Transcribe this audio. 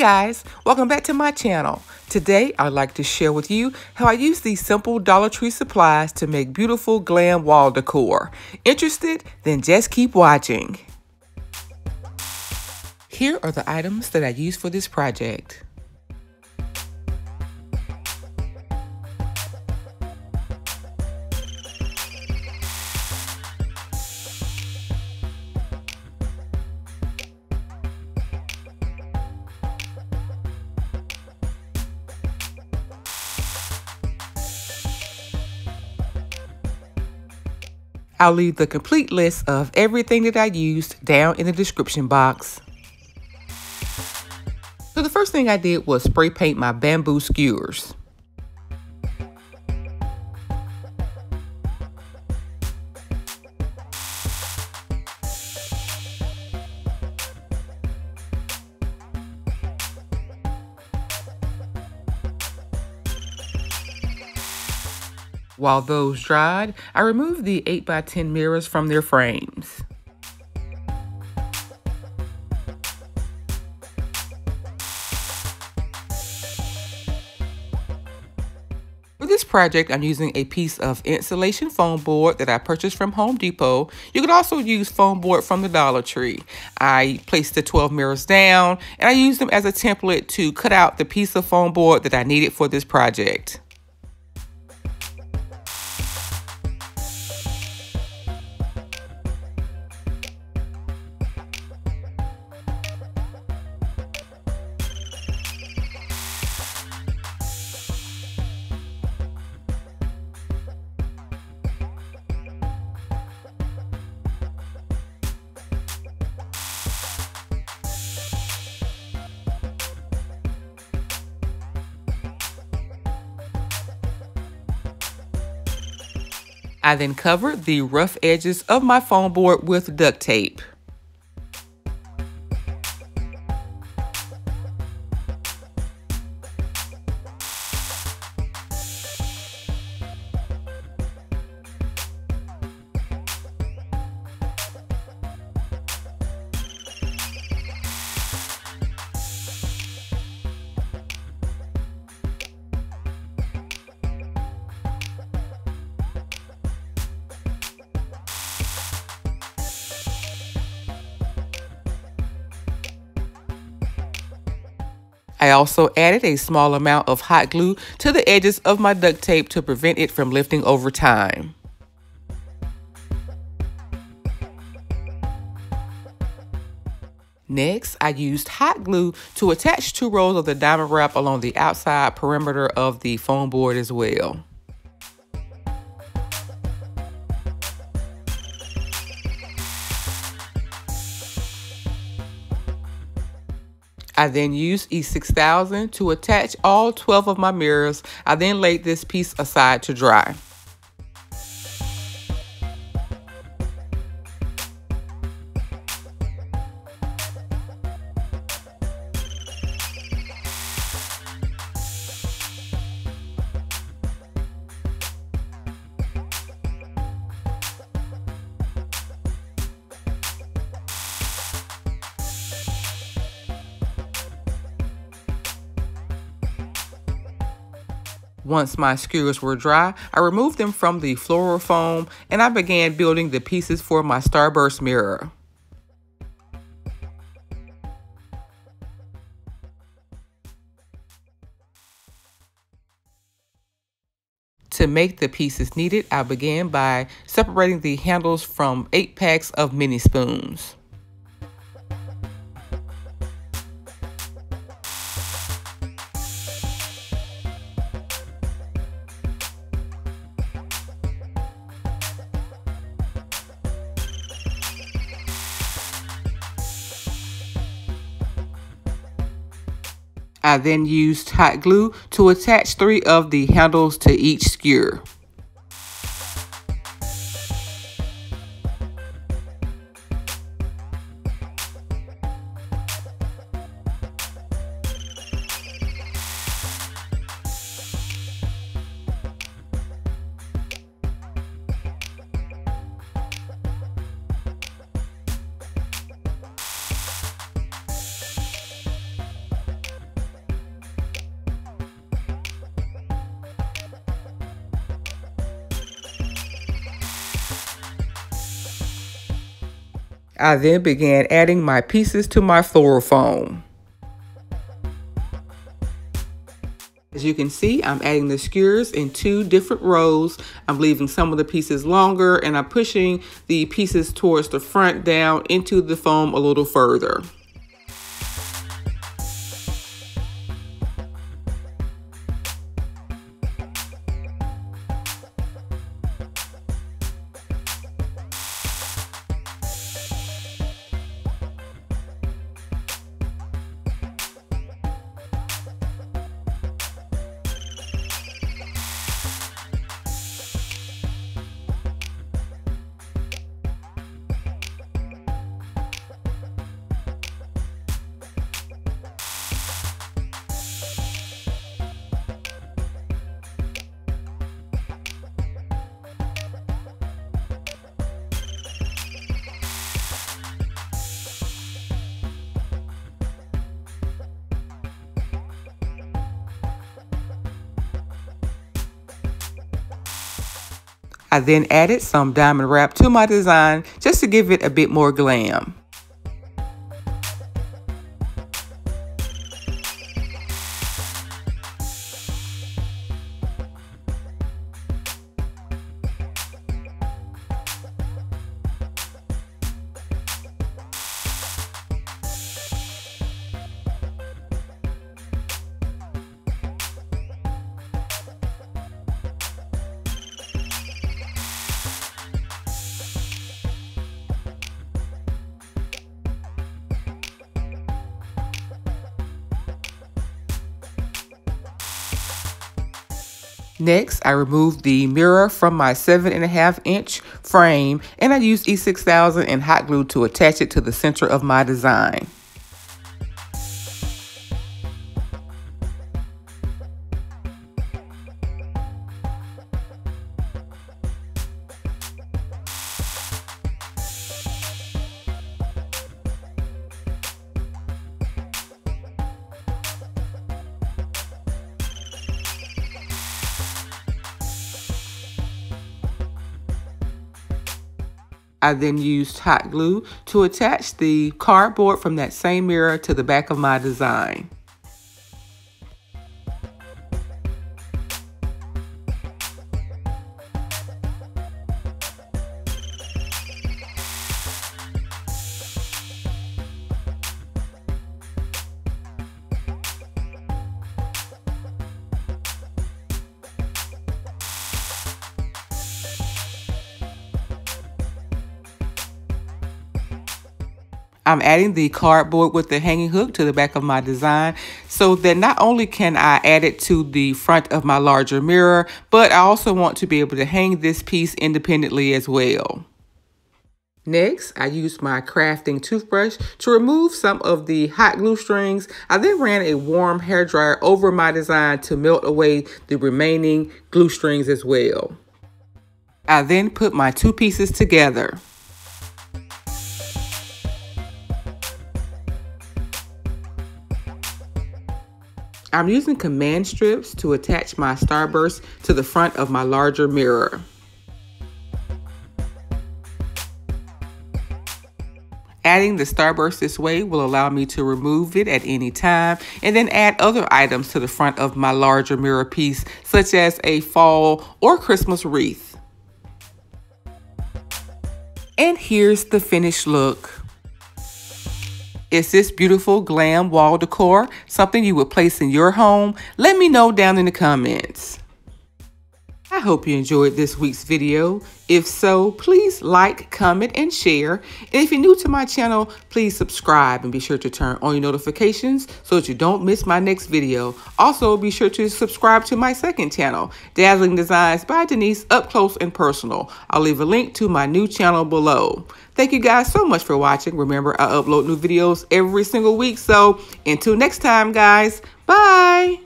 guys, welcome back to my channel. Today I'd like to share with you how I use these simple Dollar Tree supplies to make beautiful glam wall decor. Interested? Then just keep watching. Here are the items that I used for this project. I'll leave the complete list of everything that I used down in the description box. So the first thing I did was spray paint my bamboo skewers. While those dried, I removed the 8x10 mirrors from their frames. For this project, I'm using a piece of insulation foam board that I purchased from Home Depot. You can also use foam board from the Dollar Tree. I placed the 12 mirrors down and I used them as a template to cut out the piece of foam board that I needed for this project. I then covered the rough edges of my foam board with duct tape. I also added a small amount of hot glue to the edges of my duct tape to prevent it from lifting over time. Next, I used hot glue to attach two rolls of the diamond wrap along the outside perimeter of the foam board as well. I then used E6000 to attach all 12 of my mirrors. I then laid this piece aside to dry. Once my skewers were dry, I removed them from the floral foam and I began building the pieces for my starburst mirror. To make the pieces needed, I began by separating the handles from 8 packs of mini spoons. I then used hot glue to attach 3 of the handles to each skewer. I then began adding my pieces to my floral foam. As you can see, I'm adding the skewers in two different rows. I'm leaving some of the pieces longer and I'm pushing the pieces towards the front down into the foam a little further. I then added some diamond wrap to my design just to give it a bit more glam. Next, I removed the mirror from my 7.5-inch frame and I used E6000 and hot glue to attach it to the center of my design. I then used hot glue to attach the cardboard from that same mirror to the back of my design. I'm adding the cardboard with the hanging hook to the back of my design so that not only can I add it to the front of my larger mirror, but I also want to be able to hang this piece independently as well. Next, I used my crafting toothbrush to remove some of the hot glue strings. I then ran a warm hairdryer over my design to melt away the remaining glue strings as well. I then put my two pieces together. I'm using command strips to attach my starburst to the front of my larger mirror. Adding the starburst this way will allow me to remove it at any time and then add other items to the front of my larger mirror piece, such as a fall or Christmas wreath. And here's the finished look. Is this beautiful glam wall decor something you would place in your home? Let me know down in the comments. I hope you enjoyed this week's video. If so, please like, comment, and share. And if you're new to my channel, please subscribe and be sure to turn on your notifications so that you don't miss my next video. Also, be sure to subscribe to my second channel, Dazzling Designs by Denise, Up Close and Personal. I'll leave a link to my new channel below. Thank you guys so much for watching. Remember, I upload new videos every single week. So until next time, guys, bye.